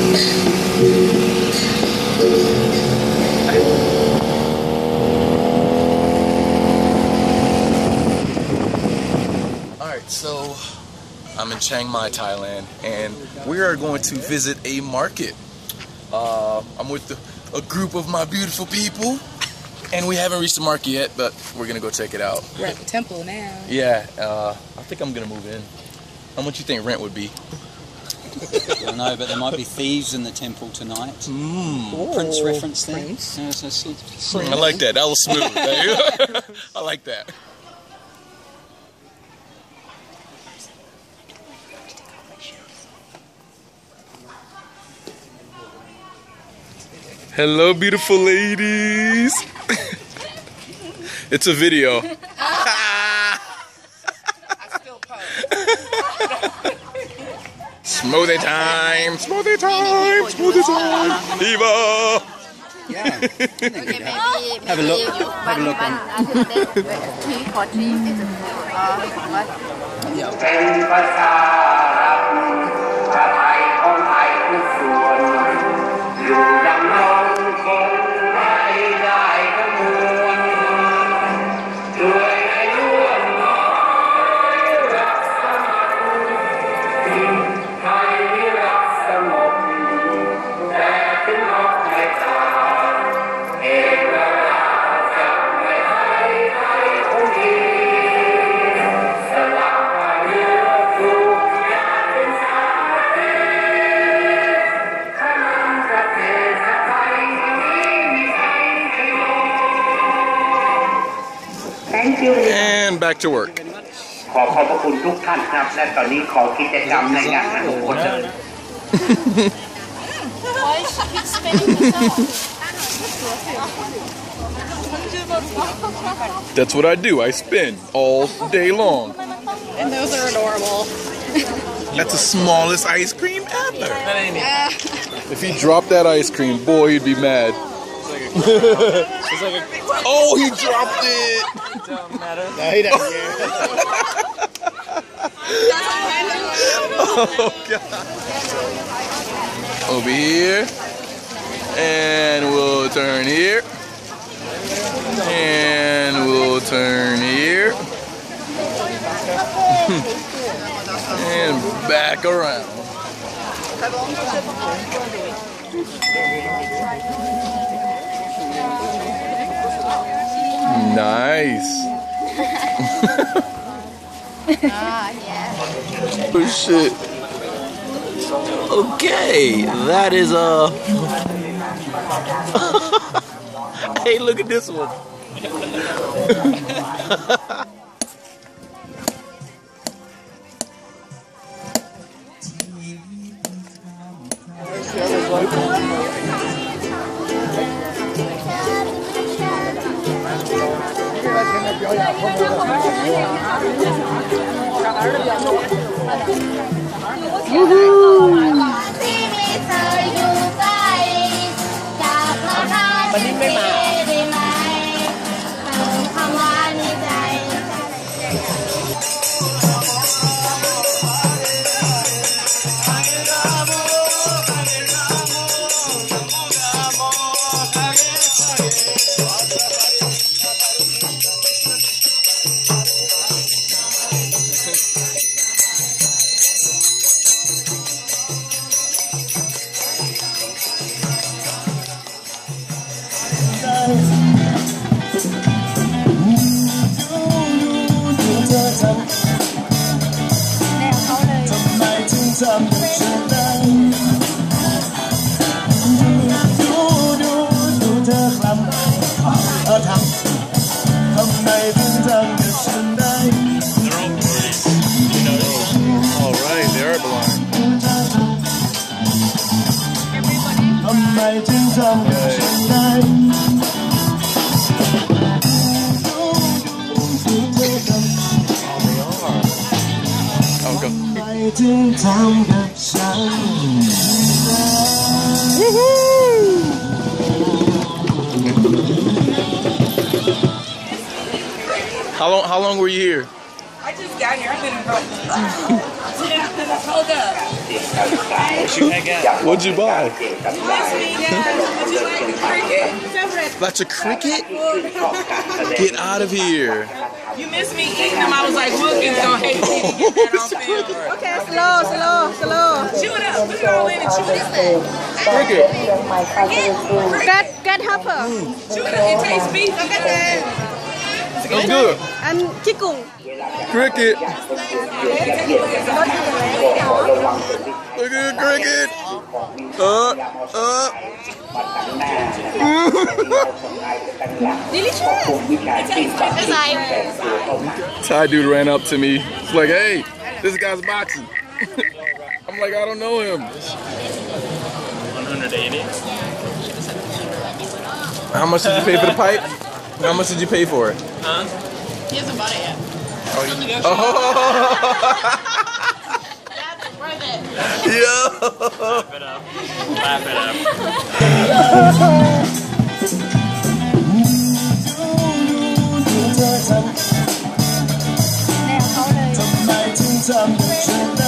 Alright, so I'm in Chiang Mai, Thailand, and we are going to visit a market. I'm with a group of my beautiful people, and we haven't reached the market yet, but we're gonna go check it out. We're at the temple now. Yeah, I think I'm gonna move in. How much you think rent would be? I know, but there might be thieves in the temple tonight. Mm. Prince reference there. Prince. Yeah, so I like that. That was smooth. I like that. Hello, beautiful ladies. It's a video. Smoothie time! Smoothie time! Smoothie time! Eva! Yeah. Have a look. Have a look. And back to work. That's what I do. I spin all day long. And those are adorable. That's the smallest ice cream ever. If he dropped that ice cream, boy, he'd be mad. Oh, he dropped it! Don't matter. No, he doesn't care. Oh, God. Over here. And we'll turn here. And we'll turn here. And back around. Nice. Oh shit. Okay, that is a. Hey, look at this one. How long were you here? I just got here. I've been in Roda. What'd you buy? That's a cricket? Get out of here. You missed me eating them. I was like, look, it's gonna hate me. Okay, slow. Chew it up. Put it all in and chew it up. Cricket. That hopper. Chew it up. It tastes beef. Look at that. It's good. I'm kikung. Cricket. Look at the cricket. Delicious. Thai dude ran up to me. He's like, hey, this guy's boxing. I'm like, I don't know him. 180. How much did you pay for the pipe? How much did you pay for it? He hasn't bought it yet. That's worth it. Yo! Wrap it up. Wrap it up. Now, how old are you?